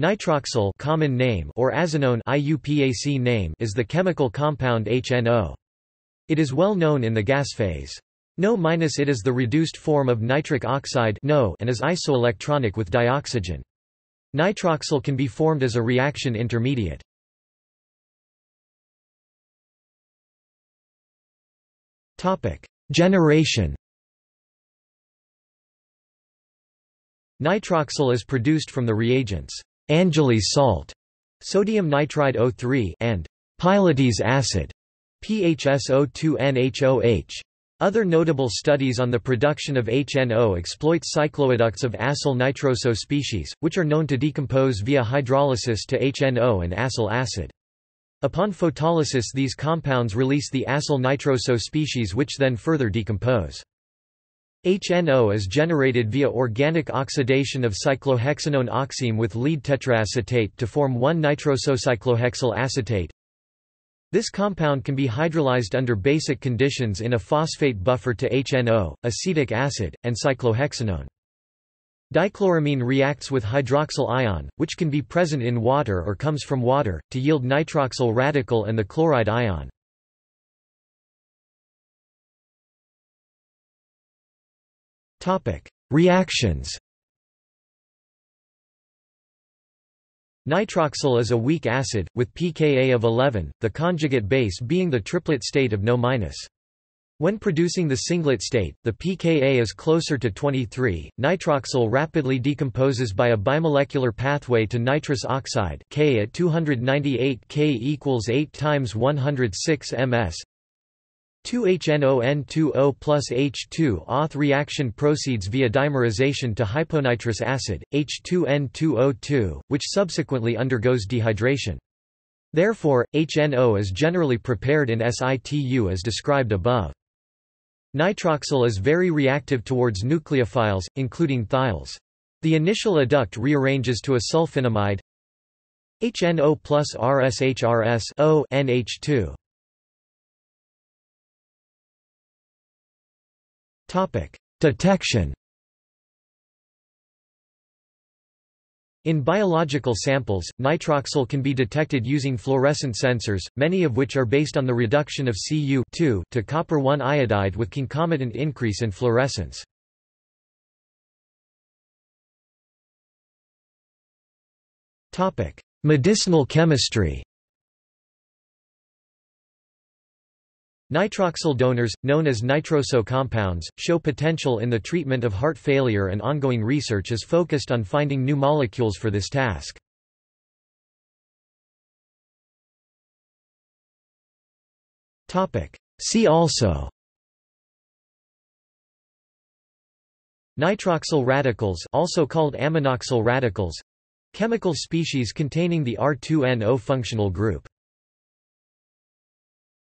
Nitroxyl common name or azanone IUPAC name is the chemical compound HNO. It is well known in the gas phase. NO- it is the reduced form of nitric oxide (NO) and is isoelectronic with dioxygen. Nitroxyl can be formed as a reaction intermediate. Generation. Nitroxyl is produced from the reagents Angeli's salt, sodium nitride O3, and Piloty's acid, PHSO2NHOH. Other notable studies on the production of HNO exploit cycloadducts of acyl nitroso species, which are known to decompose via hydrolysis to HNO and acyl acid. Upon photolysis, these compounds release the acyl nitroso species, which then further decompose. HNO is generated via organic oxidation of cyclohexanone oxime with lead tetraacetate to form 1-nitrosocyclohexyl acetate. This compound can be hydrolyzed under basic conditions in a phosphate buffer to HNO, acetic acid, and cyclohexanone. Dichloramine reacts with hydroxyl ion, which can be present in water or comes from water, to yield nitroxyl radical and the chloride ion. Reactions. Nitroxyl is a weak acid, with pKa of 11, the conjugate base being the triplet state of NO-. When producing the singlet state, the pKa is closer to 23. Nitroxyl rapidly decomposes by a bimolecular pathway to nitrous oxide K at 298 K equals 8 times 106 ms. 2HNON2O plus H2Auth reaction proceeds via dimerization to hyponitrous acid, H2N2O2, which subsequently undergoes dehydration. Therefore, HNO is generally prepared in situ as described above. Nitroxyl is very reactive towards nucleophiles, including thiols. The initial adduct rearranges to a sulfonamide HNO plus RSHRS(O) NH2. Detection. In biological samples, nitroxyl can be detected using fluorescent sensors, many of which are based on the reduction of Cu(2) to copper-1 iodide with concomitant increase in fluorescence. Medicinal chemistry. Nitroxyl donors, known as nitroso compounds, show potential in the treatment of heart failure, and ongoing research is focused on finding new molecules for this task. See also: nitroxyl radicals, also called aminoxyl radicals, chemical species containing the R2NO functional group.